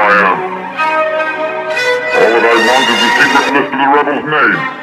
I am. All that I want is the secret list of the rebels' names.